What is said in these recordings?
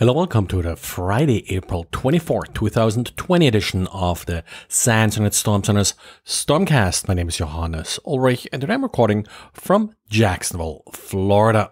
Hello, welcome to the Friday, April 24, 2020 edition of the Sands and its Storm Center's Stormcast. My name is Johannes Ulrich, and today I'm recording from Jacksonville, Florida.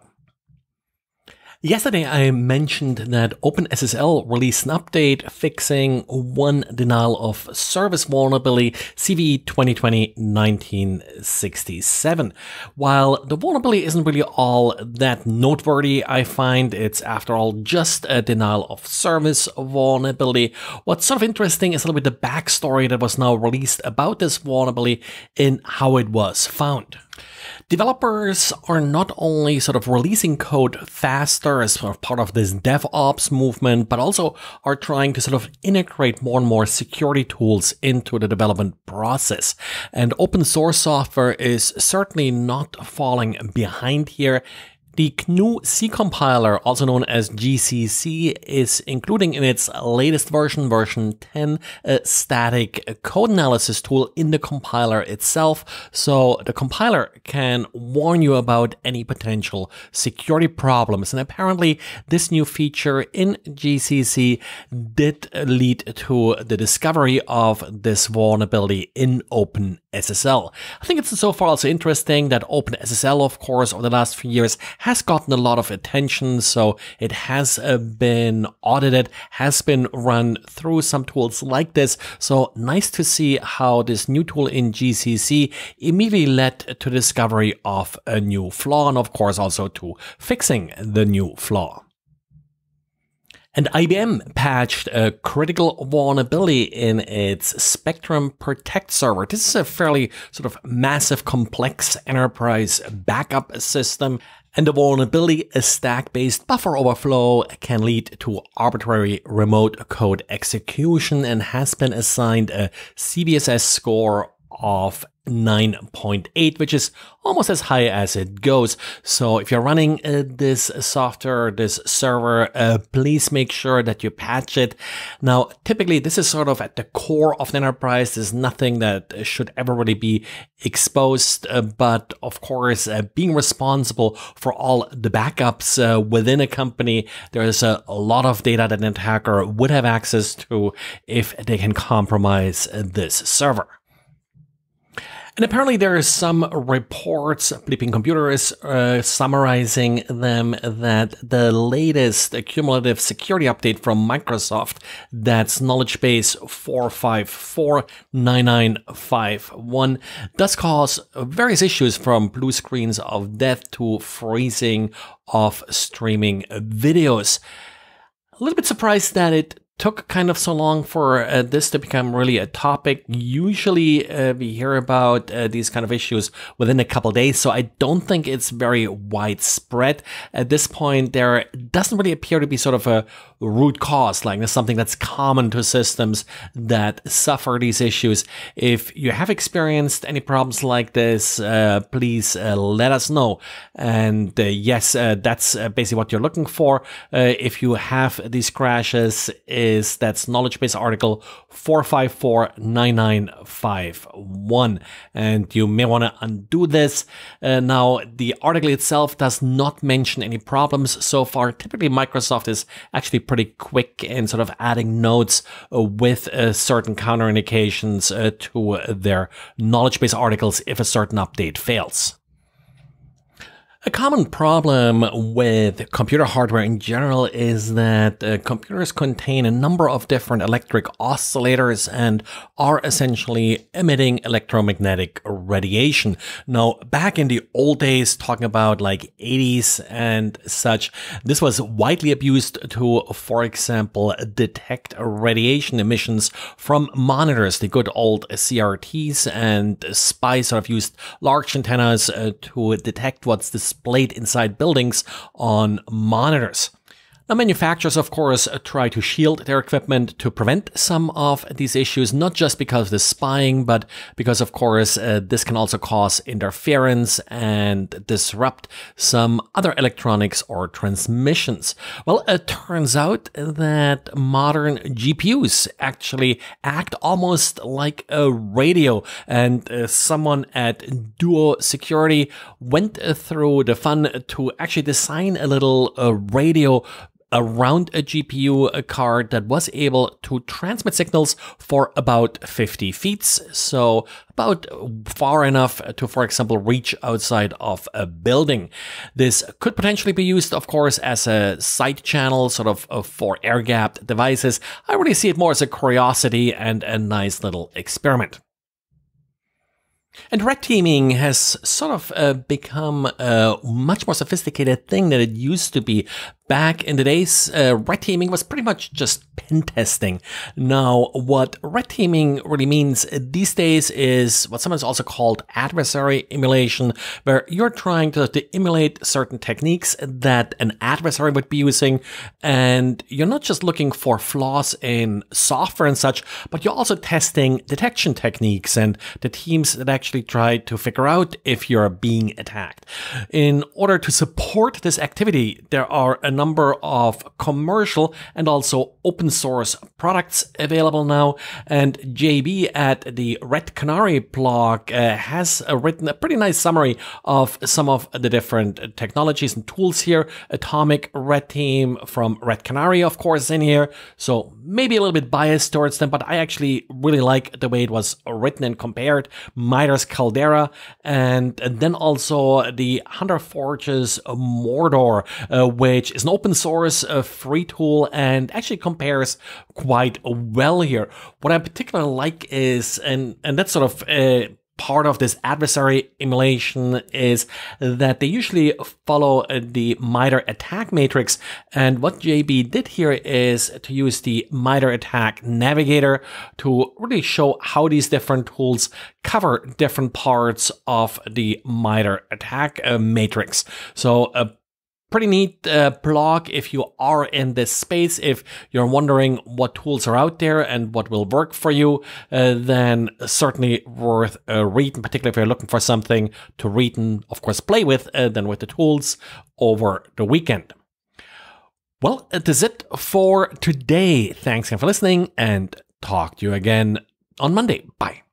Yesterday, I mentioned that OpenSSL released an update fixing one denial of service vulnerability, CVE 2020-1967. While the vulnerability isn't really all that noteworthy, I find it's, after all, just a denial of service vulnerability. What's sort of interesting is a little bit the backstory that was now released about this vulnerability and how it was found. Developers are not only sort of releasing code faster as sort of part of this DevOps movement, but also are trying to sort of integrate more and more security tools into the development process. And open source software is certainly not falling behind here. The GNU C compiler, also known as GCC, is including in its latest version, version 10, a static code analysis tool in the compiler itself. So the compiler can warn you about any potential security problems. And apparently this new feature in GCC did lead to the discovery of this vulnerability in OpenSSL. I think it's so far also interesting that OpenSSL, of course, over the last few years has gotten a lot of attention, so it has been audited, has been run through some tools like this. So nice to see how this new tool in GCC immediately led to discovery of a new flaw and of course also to fixing the new flaw. And IBM patched a critical vulnerability in its Spectrum Protect server. This is a fairly sort of massive, complex enterprise backup system. And the vulnerability, a stack-based buffer overflow, can lead to arbitrary remote code execution and has been assigned a CVSS score of 9.8, which is almost as high as it goes. So if you're running this software, this server, please make sure that you patch it. Now, typically, this is sort of at the core of the enterprise. There's nothing that should ever really be exposed. But of course, being responsible for all the backups within a company, there is a lot of data that an attacker would have access to if they can compromise this server. And apparently there are some reports, Bleeping Computer is summarizing them, that the latest cumulative security update from Microsoft, that's knowledge base 4549951, does cause various issues from blue screens of death to freezing of streaming videos. A little bit surprised that it took kind of so long for this to become really a topic. Usually we hear about these kind of issues within a couple of days, so I don't think it's very widespread. At this point, there doesn't really appear to be sort of a root cause, like there's something that's common to systems that suffer these issues. If you have experienced any problems like this, please let us know. And yes, that's basically what you're looking for. If you have these crashes, that's knowledge base article 4549951, and you may want to undo this. Now, the article itself does not mention any problems so far. Typically, Microsoft is actually pretty quick in sort of adding notes with certain counterindications to their knowledge base articles if a certain update fails. A common problem with computer hardware in general is that computers contain a number of different electric oscillators and are essentially emitting electromagnetic radiation. Now, back in the old days, talking about like 80s and such, this was widely abused to, for example, detect radiation emissions from monitors, the good old CRTs, and spies sort of used large antennas to detect what's displayed inside buildings on monitors. Now, manufacturers, of course, try to shield their equipment to prevent some of these issues, not just because of the spying, but because, of course, this can also cause interference and disrupt some other electronics or transmissions. Well, it turns out that modern GPUs actually act almost like a radio, and someone at Duo Security went through the fun to actually design a little radio around a GPU card that was able to transmit signals for about 50 feet. So about far enough to, for example, reach outside of a building. This could potentially be used, of course, as a side channel, sort of for air-gapped devices. I really see it more as a curiosity and a nice little experiment. And red teaming has sort of become a much more sophisticated thing than it used to be. Back in the days, red teaming was pretty much just pen testing. Now, what red teaming really means these days is what sometimes also called adversary emulation, where you're trying to emulate certain techniques that an adversary would be using. And you're not just looking for flaws in software and such, but you're also testing detection techniques and the teams that actually try to figure out if you're being attacked. In order to support this activity, there are a number of commercial and also open source products available now. And JB at the Red Canary blog has written a pretty nice summary of some of the different technologies and tools here. Atomic Red Team from Red Canary, of course, in here. So maybe a little bit biased towards them, but I actually really like the way it was written and compared. MITRE's Caldera, and then also the Hunter Forges Mordor, which is an open source free tool and actually compares quite well here. What I particularly like is, and that's sort of part of this adversary emulation, is that they usually follow the MITRE attack matrix. And what JB did here is to use the MITRE attack navigator to really show how these different tools cover different parts of the MITRE attack matrix. So pretty neat blog if you are in this space. If you're wondering what tools are out there and what will work for you, then certainly worth reading, particularly if you're looking for something to read and, of course, play with, then with the tools over the weekend. Well, that is it for today. Thanks again for listening, and talk to you again on Monday. Bye.